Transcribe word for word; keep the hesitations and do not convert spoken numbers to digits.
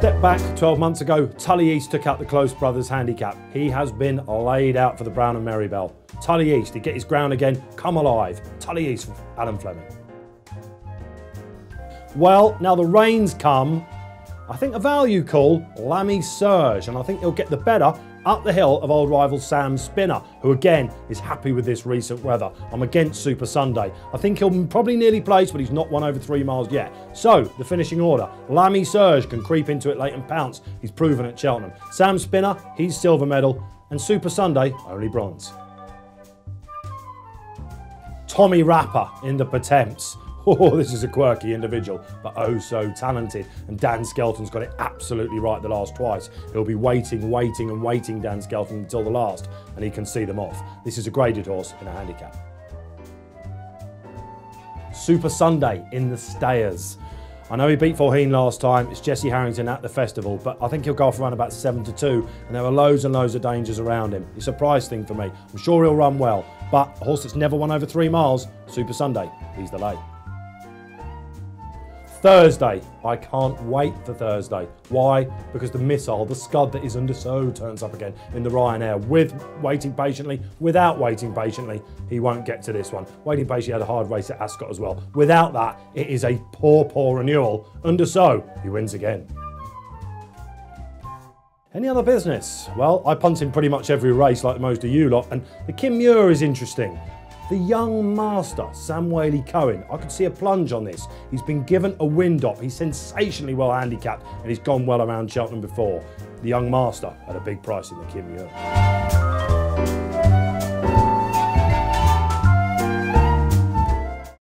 Step back twelve months ago, Tully East took out the Close Brothers handicap. He has been laid out for the Brown and Mary Bell. Tully East, to get his ground again, come alive. Tully East from Adam Fleming. Well, now the rain's come. I think a value call, Lammy Surge, and I think he'll get the better up the hill of old rival Sam Spinner, who again is happy with this recent weather. I'm against Super Sunday. I think he'll probably nearly place, but he's not won over three miles yet. So, the finishing order. Lammy Surge can creep into it late and pounce. He's proven at Cheltenham. Sam Spinner, he's silver medal. And Super Sunday, only bronze. Tommy Rapper in the Potemps. Oh, this is a quirky individual, but oh so talented. And Dan Skelton's got it absolutely right the last twice. He'll be waiting, waiting and waiting, Dan Skelton, until the last, and he can see them off. This is a graded horse in a handicap. Super Sunday in the Stayers. I know he beat Fourheen last time. It's Jesse Harrington at the festival, but I think he'll go off around about seven to two, and there are loads and loads of dangers around him. It's a prize thing for me. I'm sure he'll run well, but a horse that's never won over three miles, Super Sunday, he's the lay. Thursday, I can't wait for Thursday. Why? Because the missile, the Scud that is Under So, turns up again in the Ryanair with Waiting Patiently, without Waiting Patiently, he won't get to this one. Waiting Patiently had a hard race at Ascot as well. Without that, it is a poor, poor renewal. Under So, he wins again. Any other business? Well, I punt in pretty much every race like most of you lot, and the Kim Muir is interesting. The young master, Sam Whaley Cohen, I could see a plunge on this. He's been given a wind up. He's sensationally well handicapped and he's gone well around Cheltenham before. The young master at a big price in the Kim Muir.